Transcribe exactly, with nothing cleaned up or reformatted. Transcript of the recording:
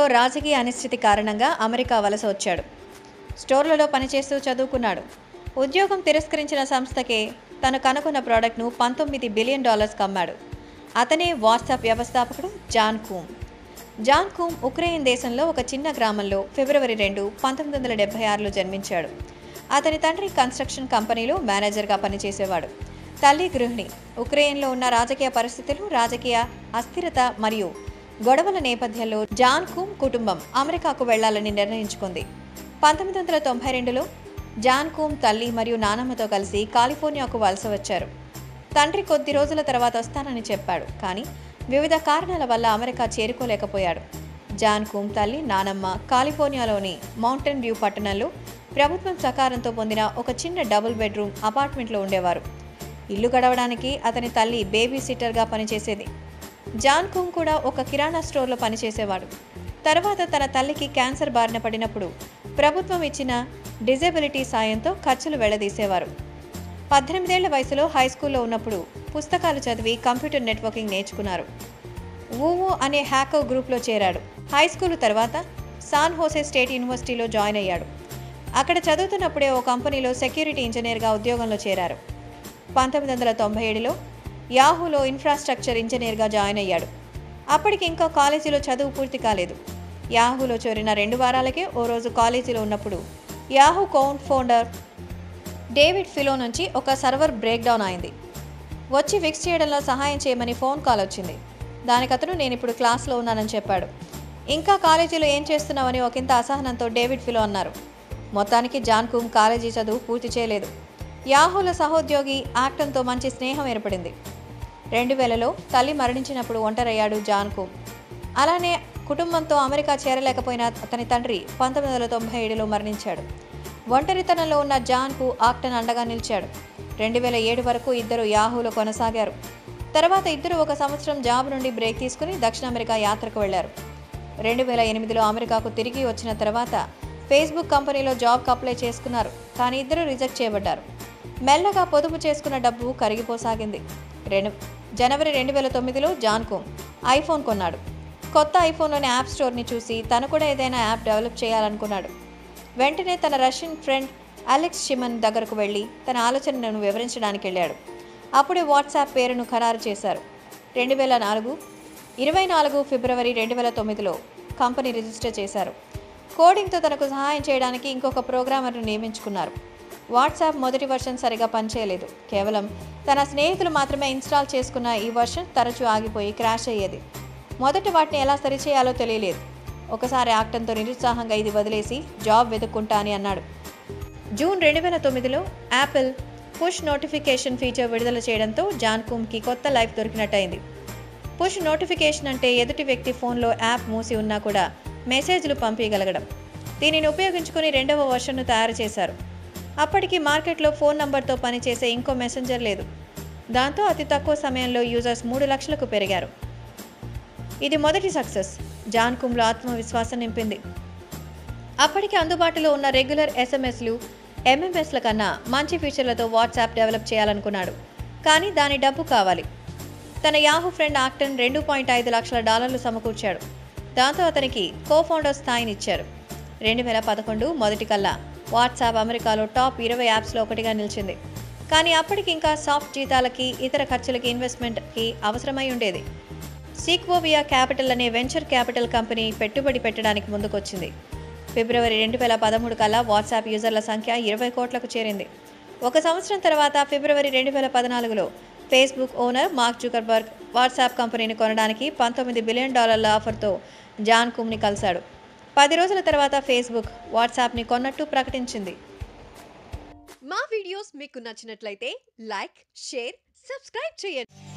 యూకేలో రాజకీయ అనిశ్చితి కారణంగా అమెరికా వలస వచ్చాడు. స్టోర్లలో పనిచేస్తూ చదువుకున్నాడు. ఉద్యోగం తిరస్కరించిన సంస్థకే తను కనుగొన్న ప్రోడక్ట్ను పంతొమ్మిది బిలియన్ డాలర్స్కి అమ్మాడు. అతనే వాట్సాప్ వ్యవస్థాపకుడు Jan Koum. Jan Koum Ukraine దేశంలో ఒక చిన్న గ్రామంలో ఫిబ్రవరి రెండు పంతొమ్మిది వందల డెబ్బై ఆరులో జన్మించాడు. అతని తండ్రి కన్స్ట్రక్షన్ కంపెనీలో మేనేజర్గా పనిచేసేవాడు. తల్లి గృహిణి. ఉక్రెయిన్లో ఉన్న రాజకీయ పరిస్థితులు, రాజకీయ అస్థిరత మరియు గొడవల నేపథ్యంలో జాన్ కూమ్ కుటుంబం అమెరికాకు వెళ్లాలని నిర్ణయించుకుంది. పంతొమ్మిది వందల తొంభై రెండులో జాన్ కూమ్ తల్లి మరియు నానమ్మతో కలిసి కాలిఫోర్నియాకు వలస వచ్చారు. తండ్రి కొద్ది రోజుల తర్వాత వస్తానని చెప్పాడు, కానీ వివిధ కారణాల వల్ల అమెరికా చేరుకోలేకపోయాడు. జాన్ కూమ్ తల్లి నానమ్మ కాలిఫోర్నియాలోని మౌంటైన్ వ్యూ పట్టణంలో ప్రభుత్వం సహకారంతో పొందిన ఒక చిన్న డబుల్ బెడ్రూమ్ అపార్ట్మెంట్లో ఉండేవారు. ఇల్లు గడవడానికి అతని తల్లి బేబీ సిట్టర్గా పనిచేసేది. జాన్ కూమ్ కూడా ఒక కిరాణా స్టోర్లో పనిచేసేవాడు. తర్వాత తన తల్లికి క్యాన్సర్ బారిన పడినప్పుడు ప్రభుత్వం ఇచ్చిన డిజబిలిటీ సాయంతో ఖర్చులు వెళ్లదీసేవారు. పద్దెనిమిదేళ్ల వయసులో హై స్కూల్లో ఉన్నప్పుడు పుస్తకాలు చదివి కంప్యూటర్ నెట్వర్కింగ్ నేర్చుకున్నారు. ఊవో అనే హ్యాకర్ గ్రూప్లో చేరాడు. హై స్కూల్ తర్వాత సాన్ హోసే స్టేట్ యూనివర్సిటీలో జాయిన్ అయ్యాడు. అక్కడ చదువుతున్నప్పుడే ఓ కంపెనీలో సెక్యూరిటీ ఇంజనీర్గా ఉద్యోగంలో చేరారు. పంతొమ్మిది వందల తొంభై ఏడులో యాహూలో ఇన్ఫ్రాస్ట్రక్చర్ ఇంజనీర్గా జాయిన్ అయ్యాడు. అప్పటికి ఇంకా కాలేజీలో చదువు పూర్తి కాలేదు. యాహూలో చేరిన రెండు వారాలకే ఓ రోజు కాలేజీలో ఉన్నప్పుడు యాహూ కౌంట్ ఫౌండర్ డేవిడ్ ఫిలో నుంచి ఒక సర్వర్ బ్రేక్డౌన్ అయింది. వచ్చి ఫిక్స్ చేయడంలో సహాయం చేయమని ఫోన్ కాల్ వచ్చింది. దానికి అతను నేను ఇప్పుడు క్లాస్లో ఉన్నానని చెప్పాడు. ఇంకా కాలేజీలో ఏం చేస్తున్నావని ఒకంత అసహనంతో డేవిడ్ ఫిలో అన్నారు. మొత్తానికి జాన్ కూమ్ కాలేజీ చదువు పూర్తి చేయలేదు. యాహూల సహోద్యోగి యాక్టన్తో మంచి స్నేహం ఏర్పడింది. రెండు వేలలో తల్లి మరణించినప్పుడు ఒంటరయ్యాడు జాన్ కూమ్. అలానే కుటుంబంతో అమెరికా చేరలేకపోయిన అతని తండ్రి పంతొమ్మిది వందల తొంభై ఏడులో మరణించాడు. ఒంటరితనంలో ఉన్న జాన్కు ఆక్టన్ అండగా నిలిచాడు. రెండు వేల ఏడు వరకు ఇద్దరు యాహూలో కొనసాగారు. తర్వాత ఇద్దరు ఒక సంవత్సరం జాబ్ నుండి బ్రేక్ తీసుకుని దక్షిణామెరికా యాత్రకు వెళ్లారు. రెండు వేల ఎనిమిదిలో అమెరికాకు తిరిగి వచ్చిన తర్వాత ఫేస్బుక్ కంపెనీలో జాబ్కు అప్లై చేసుకున్నారు, కానీ ఇద్దరు రిజెక్ట్ చేయబడ్డారు. మెల్లగా పొదుపు చేసుకున్న డబ్బు కరిగిపోసాగింది. రెండు జనవరి రెండు వేల తొమ్మిదిలో జాన్ కూమ్ ఐఫోన్ కొన్నాడు. కొత్త ఐఫోన్లోని యాప్ స్టోర్ని చూసి తను కూడా ఏదైనా యాప్ డెవలప్ చేయాలనుకున్నాడు. వెంటనే తన రష్యన్ ఫ్రెండ్ అలెక్స్ సిమన్ దగ్గరకు వెళ్ళి తన ఆలోచనను వివరించడానికి వెళ్ళాడు. అప్పుడే వాట్సాప్ పేరును ఖరారు చేశారు. రెండు వేల నాలుగు ఇరవై నాలుగు ఫిబ్రవరి రెండు వేల తొమ్మిదిలో కంపెనీ రిజిస్టర్ చేశారు. కోడింగ్తో తనకు సహాయం చేయడానికి ఇంకొక ప్రోగ్రామర్ను నియమించుకున్నారు. వాట్సాప్ మొదటి వర్షన్ సరిగా పనిచేయలేదు. కేవలం తన స్నేహితులు మాత్రమే ఇన్స్టాల్ చేసుకున్న ఈ వర్షన్ తరచూ ఆగిపోయి క్రాష్ అయ్యేది. మొదట వాటిని ఎలా సరిచేయాలో తెలియలేదు. ఒకసారి యాక్టన్తో నిరుత్సాహంగా ఇది వదిలేసి జాబ్ వెతుక్కుంటా అని అన్నాడు. జూన్ రెండు వేల తొమ్మిదిలో యాపిల్ పుష్ నోటిఫికేషన్ ఫీచర్ విడుదల చేయడంతో జాన్ కూమ్కి కొత్త లైఫ్ దొరికినట్టయింది. పుష్ నోటిఫికేషన్ అంటే ఎదుటి వ్యక్తి ఫోన్లో యాప్ మూసి ఉన్నా కూడా మెసేజ్లు పంపించగలగడం. దీనిని ఉపయోగించుకుని రెండవ వర్షన్ను తయారు చేశారు. అప్పటికి మార్కెట్లో ఫోన్ నంబర్తో పనిచేసే ఇంకో మెసెంజర్ లేదు. దాంతో అతి తక్కువ సమయంలో యూజర్స్ మూడు లక్షలకు పెరిగారు. ఇది మొదటి సక్సెస్. జాన్ కూమ్లో ఆత్మవిశ్వాసం నింపింది. అప్పటికి అందుబాటులో ఉన్న రెగ్యులర్ ఎస్ఎంఎస్లు, ఎంఎంఎస్ల కన్నా మంచి ఫీచర్లతో వాట్సాప్ డెవలప్ చేయాలనుకున్నాడు, కానీ దాని డబ్బు కావాలి. తన యాహూ ఫ్రెండ్ ఆక్టన్ రెండు పాయింట్ ఐదు లక్షల డాలర్లు సమకూర్చాడు. దాంతో అతనికి కోఫౌండర్ స్థాయిని ఇచ్చారు. రెండు వేల పదకొండు మొదటి కల్లా వాట్సాప్ అమెరికాలో టాప్ ఇరవై యాప్స్లో ఒకటిగా నిలిచింది. కానీ అప్పటికి ఇంకా సాఫ్ట్ జీతాలకి, ఇతర ఖర్చులకి, ఇన్వెస్ట్మెంట్కి అవసరమై ఉండేది. సీక్వోవియా క్యాపిటల్ అనే వెంచర్ క్యాపిటల్ కంపెనీ పెట్టుబడి పెట్టడానికి ముందుకొచ్చింది. ఫిబ్రవరి రెండు వేల పదమూడు కల్లా వాట్సాప్ యూజర్ల సంఖ్య ఇరవై కోట్లకు చేరింది. ఒక సంవత్సరం తర్వాత ఫిబ్రవరి రెండు వేల పద్నాలుగులో Facebook owner Mark Zuckerberg WhatsApp కంపెనీని కొనడానికి పంతొమ్మిది బిలియన్ డాలర్ల ఆఫర్తో జాన్ కూమ్ని కలిశాడు. పది రోజుల తర్వాత ఫేస్బుక్ వాట్సాప్ని కొన్నట్టు ప్రకటించింది. మా వీడియోస్ మీకు నచ్చినట్లయితే లైక్, షేర్, సబ్స్క్రైబ్ చేయండి.